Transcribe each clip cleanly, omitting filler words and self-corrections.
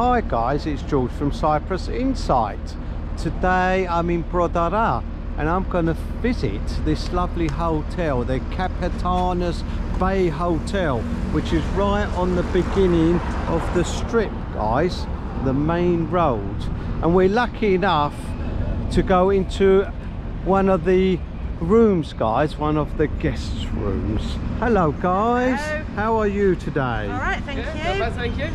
Hi guys, it's George from Cyprus Insight. Today I'm in Protaras and I'm going to visit this lovely hotel, the Kapetanios Bay Hotel, which is right on the beginning of the strip, guys, the main road. And we're lucky enough to go into one of the rooms, guys, one of the guests' rooms. Hello guys. Hello. How are you today? Alright, thank you. Not bad, thank you.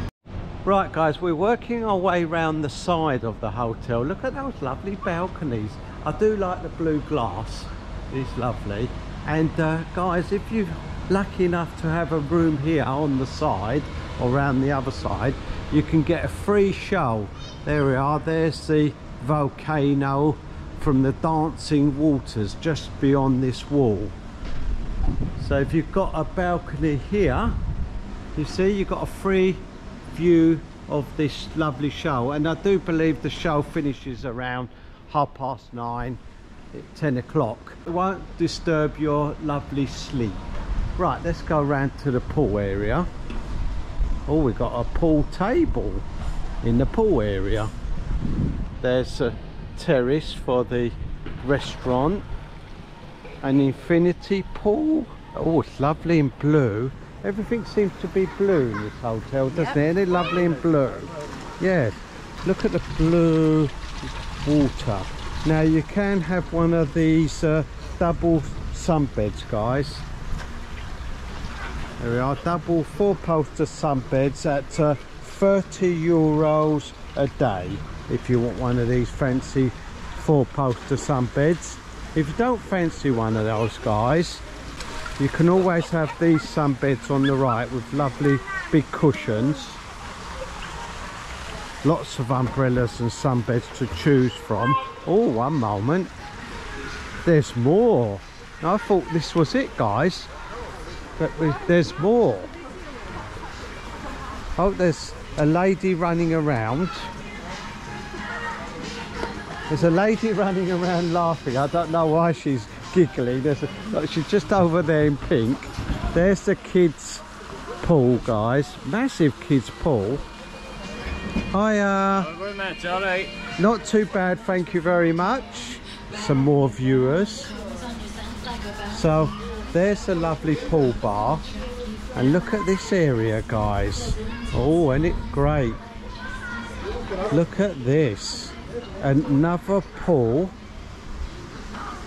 Right guys, we're working our way around the side of the hotel. Look at those lovely balconies. I do like the blue glass, it's lovely. And guys, if you're lucky enough to have a room here on the side or around the other side, you can get a free show. There we are, there's the volcano from the dancing waters just beyond this wall. So if you've got a balcony here, you see you've got a free view of this lovely show. And I do believe the show finishes around 9:30, 10 o'clock. It won't disturb your lovely sleep. Right, let's go around to the pool area. Oh, we've got a pool table in the pool area. There's a terrace for the restaurant, an infinity pool. Oh, it's lovely in blue. Everything seems to be blue in this hotel, doesn't it? Isn't it lovely in blue? Yes. Look at the blue water. Now you can have one of these double sunbeds, guys. There we are, double four-poster sunbeds at €30 a day if you want one of these fancy four-poster sunbeds. If you don't fancy one of those, guys, you can always have these sunbeds on the right with lovely big cushions. Lots of umbrellas and sunbeds to choose from. Oh, one moment. There's more. I thought this was it, guys. But there's more. Oh, there's a lady running around. There's a lady running around laughing. I don't know why she's giggly. Look, she's just over there in pink. There's the kids pool, guys. Massive kids pool. Hiya. Very much, all right. Not too bad, thank you very much. Some more viewers. So there's a lovely pool bar, and look at this area, guys. Oh, and it's great. Look at this, another pool.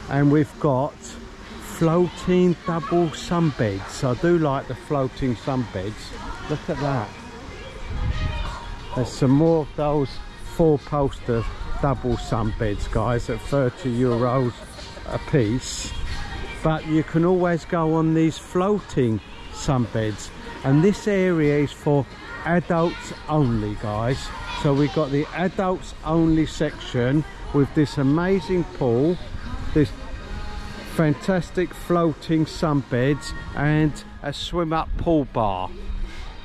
And we've got floating double sunbeds. I do like the floating sunbeds. Look at that. There's some more of those four-poster double sunbeds, guys, at €30 a piece. But you can always go on these floating sunbeds. And this area is for adults only, guys. So we've got the adults only section with this amazing pool, this fantastic floating sunbeds, and a swim up pool bar.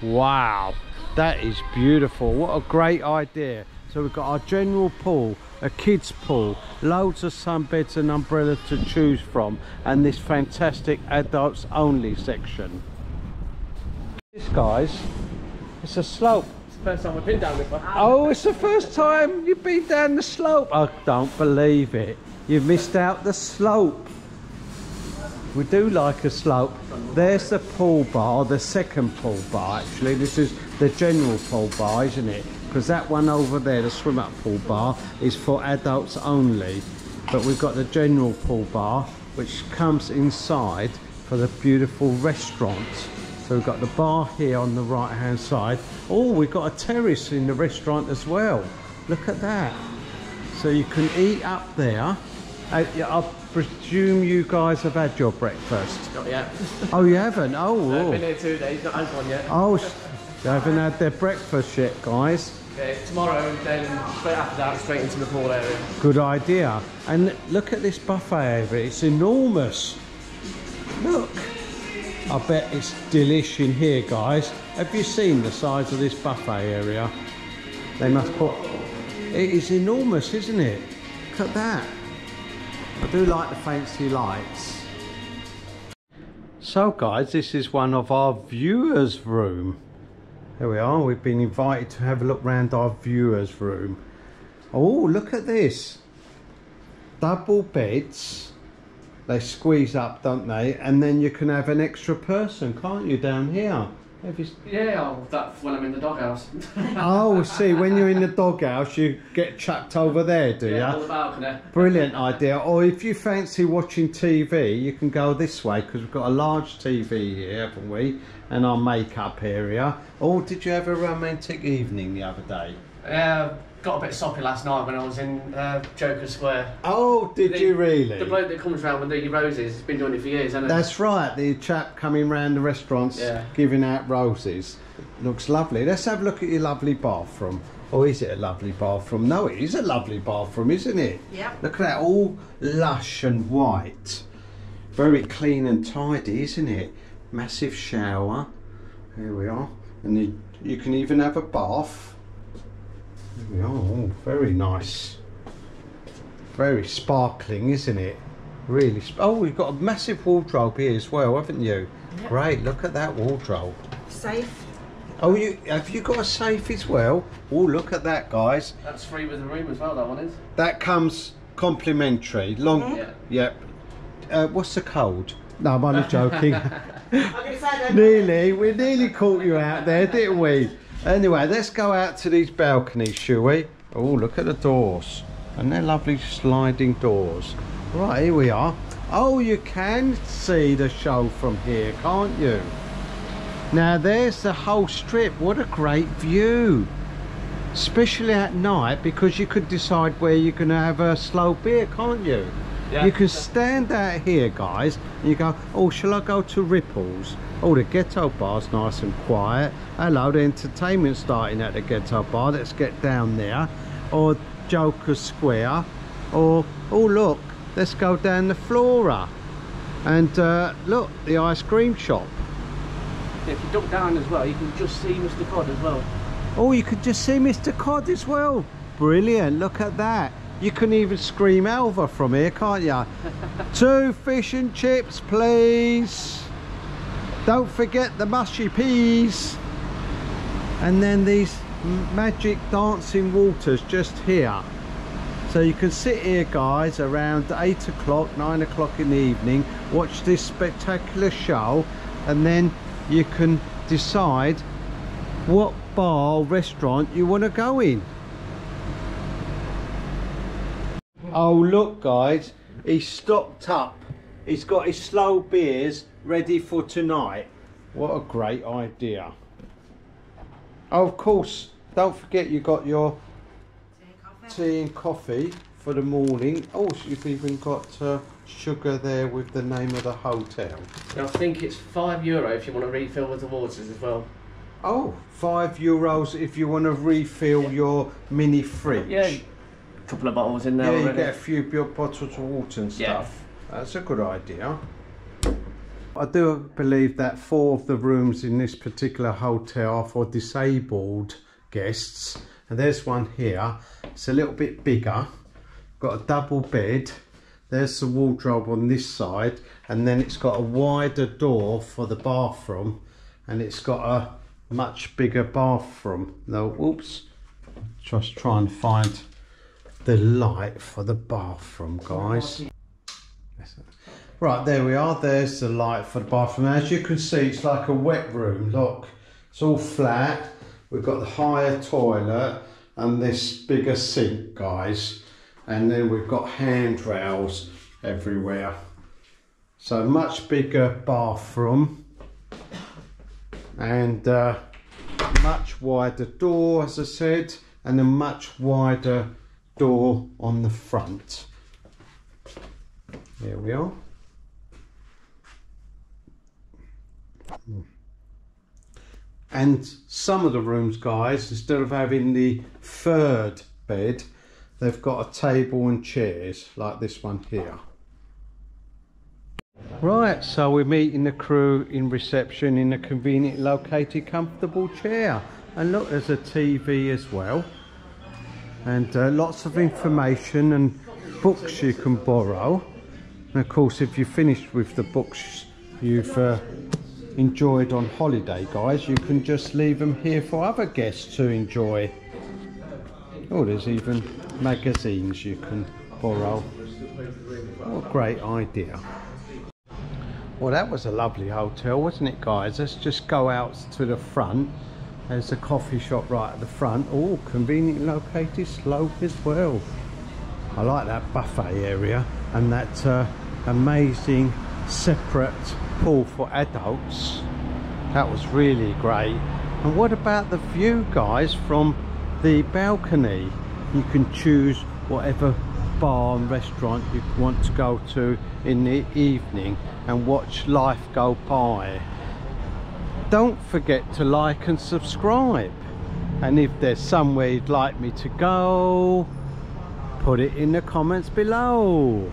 Wow, that is beautiful. What a great idea. So we've got our general pool, a kids pool, loads of sunbeds and umbrellas to choose from, and this fantastic adults only section. This, guys, it's a slope. First time I've been down before. Oh, it's the first time you've been down the slope. I don't believe it. You've missed out the slope. We do like a slope. There's the pool bar, the second pool bar actually. This is the general pool bar, isn't it? Because that one over there, the swim up pool bar, is for adults only. But we've got the general pool bar, which comes inside for the beautiful restaurant. So we've got the bar here on the right hand side. Oh, we've got a terrace in the restaurant as well. Look at that. So you can eat up there. I presume you guys have had your breakfast. Not yet. Oh, you haven't? Oh, I've been here 2 days, not had one yet. Oh, they haven't had their breakfast yet, guys. Okay, tomorrow, then straight after that, straight into the pool area. Good idea. And look at this buffet over. It's enormous. Look. I bet it's delish in here, guys. Have you seen the size of this buffet area? They must put... It is enormous, isn't it? Look at that. I do like the fancy lights. So guys, this is one of our viewers' room. There we are, we've been invited to have a look round our viewers room. Oh, look at this. Double beds. They squeeze up, don't they? And then you can have an extra person, can't you, down here? Yeah, that's when I'm in the doghouse. Oh, see, when you're in the doghouse, you get chucked over there, do you? Yeah, all the balcony. Brilliant idea. Or if you fancy watching TV, you can go this way, because we've got a large TV here, haven't we? And our makeup area. Or did you have a romantic evening the other day? Yeah. Got a bit soppy last night when I was in Joker Square. Oh, did you really? The bloke that comes round with the roses has been doing it for years, hasn't he? That's right, the chap coming round the restaurants giving out roses. Looks lovely. Let's have a look at your lovely bathroom. Oh, is it a lovely bathroom? No, it is a lovely bathroom, isn't it? Yeah. Look at that, all lush and white. Very clean and tidy, isn't it? Massive shower. Here we are. And you can even have a bath. Oh, very nice. Very sparkling, isn't it? Really. Oh, we've got a massive wardrobe here as well, haven't you? Yep. Great. Look at that wardrobe. Safe. Oh, have you got a safe as well? Oh, look at that, guys. That's free with the room as well. That one is. That comes complimentary. Long. Mm-hmm. Yep. What's the code? No, I'm only joking. Nearly. We nearly caught you out there, didn't we? Anyway, let's go out to these balconies, shall we? Oh, look at the doors. And they're lovely sliding doors. Right, here we are. Oh, you can see the show from here, can't you? Now, there's the whole strip. What a great view. Especially at night, because you could decide where you're going to have a slow beer, can't you? Yeah. You can stand out here, guys, and you go, oh, shall I go to Ripples? Oh, the ghetto bar's nice and quiet. Hello, the entertainment's starting at the ghetto bar. Let's get down there. Or Joker Square. Or, oh, look, let's go down the Flora. And look, the ice cream shop. Yeah, if you duck down as well, you can just see Mr. Cod as well. Oh, you could just see Mr. Cod as well. Brilliant, look at that. You can even scream Elva from here, can't you? 2 fish and chips, please. Don't forget the mushy peas. And then these magic dancing waters just here. So you can sit here, guys, around 8 o'clock, 9 o'clock in the evening, watch this spectacular show, and then you can decide what bar or restaurant you want to go in. Oh, look, guys, he's stocked up. He's got his slow beers ready for tonight. What a great idea. Oh, of course, don't forget you got your tea and coffee for the morning. Oh, so you've even got sugar there with the name of the hotel. And I think it's €5 if you want to refill with the waters as well. Oh, €5 if you want to refill your mini fridge. Yeah, a couple of bottles in there. Yeah, you get a few bottles of water and stuff. Yeah. That's a good idea. I do believe that 4 of the rooms in this particular hotel are for disabled guests, and there's one here. It's a little bit bigger, got a double bed. There's the wardrobe on this side, and then it's got a wider door for the bathroom, and it's got a much bigger bathroom. Now, oops, just try and find the light for the bathroom, guys. Right, there we are, there's the light for the bathroom. As you can see, it's like a wet room, look. It's all flat, we've got the higher toilet and this bigger sink, guys. And then we've got handrails everywhere. So much bigger bathroom. And much wider door, as I said, and a much wider door on the front. Here we are. And some of the rooms, guys, instead of having the 3rd bed, they've got a table and chairs like this one here. Right, so we're meeting the crew in reception in a conveniently located comfortable chair. And look, there's a TV as well, and lots of information and books you can borrow. And of course, if you're finished with the books you've enjoyed on holiday, guys, you can just leave them here for other guests to enjoy. Oh, there's even magazines you can borrow. What a great idea. Well, that was a lovely hotel, wasn't it, guys? Let's just go out to the front. There's a coffee shop right at the front. Oh, conveniently located slope as well. I like that buffet area and that amazing separate pool for adults. That was really great. And what about the view, guys, from the balcony? You can choose whatever bar and restaurant you want to go to in the evening and watch life go by. Don't forget to like and subscribe, and if there's somewhere you'd like me to go, put it in the comments below.